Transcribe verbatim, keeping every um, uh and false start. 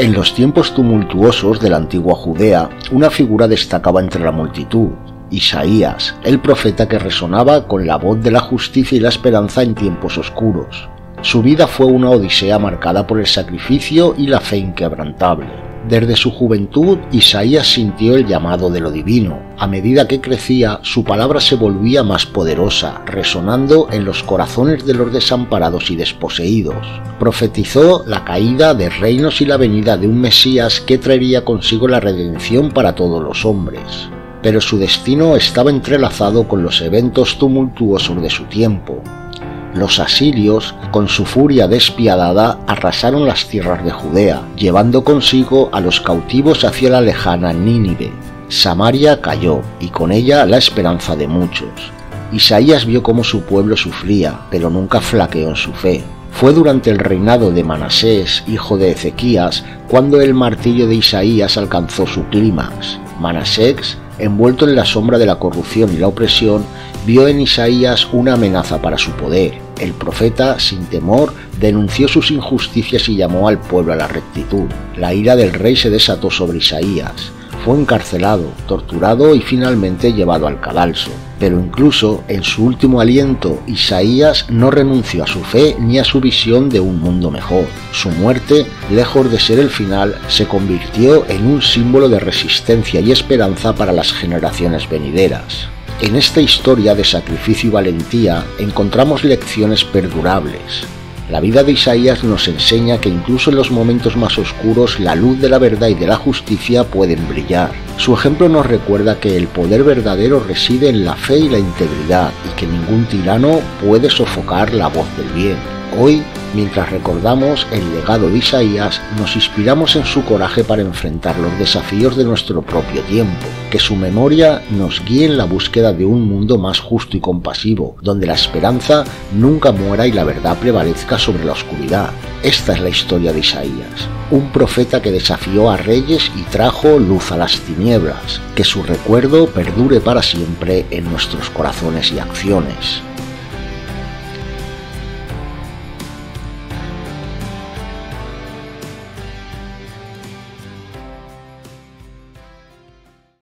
En los tiempos tumultuosos de la antigua Judea, una figura destacaba entre la multitud: Isaías, el profeta que resonaba con la voz de la justicia y la esperanza en tiempos oscuros. Su vida fue una odisea marcada por el sacrificio y la fe inquebrantable. Desde su juventud, Isaías sintió el llamado de lo divino. A medida que crecía, su palabra se volvía más poderosa, resonando en los corazones de los desamparados y desposeídos. Profetizó la caída de reinos y la venida de un Mesías que traería consigo la redención para todos los hombres. Pero su destino estaba entrelazado con los eventos tumultuosos de su tiempo. Los asirios, con su furia despiadada, arrasaron las tierras de Judea, llevando consigo a los cautivos hacia la lejana Nínive. Samaria cayó, y con ella la esperanza de muchos. Isaías vio cómo su pueblo sufría, pero nunca flaqueó en su fe. Fue durante el reinado de Manasés, hijo de Ezequías, cuando el martirio de Isaías alcanzó su clímax. Manasés, envuelto en la sombra de la corrupción y la opresión, vio en Isaías una amenaza para su poder. El profeta, sin temor, denunció sus injusticias y llamó al pueblo a la rectitud. La ira del rey se desató sobre Isaías. Fue encarcelado, torturado y finalmente llevado al cadalso. Pero incluso en su último aliento, Isaías no renunció a su fe ni a su visión de un mundo mejor. Su muerte, lejos de ser el final, se convirtió en un símbolo de resistencia y esperanza para las generaciones venideras. En esta historia de sacrificio y valentía encontramos lecciones perdurables. La vida de Isaías nos enseña que incluso en los momentos más oscuros la luz de la verdad y de la justicia pueden brillar. Su ejemplo nos recuerda que el poder verdadero reside en la fe y la integridad, y que ningún tirano puede sofocar la voz del bien. Hoy, mientras recordamos el legado de Isaías, nos inspiramos en su coraje para enfrentar los desafíos de nuestro propio tiempo. Que su memoria nos guíe en la búsqueda de un mundo más justo y compasivo, donde la esperanza nunca muera y la verdad prevalezca sobre la oscuridad. Esta es la historia de Isaías, un profeta que desafió a reyes y trajo luz a las tinieblas. Que su recuerdo perdure para siempre en nuestros corazones y acciones.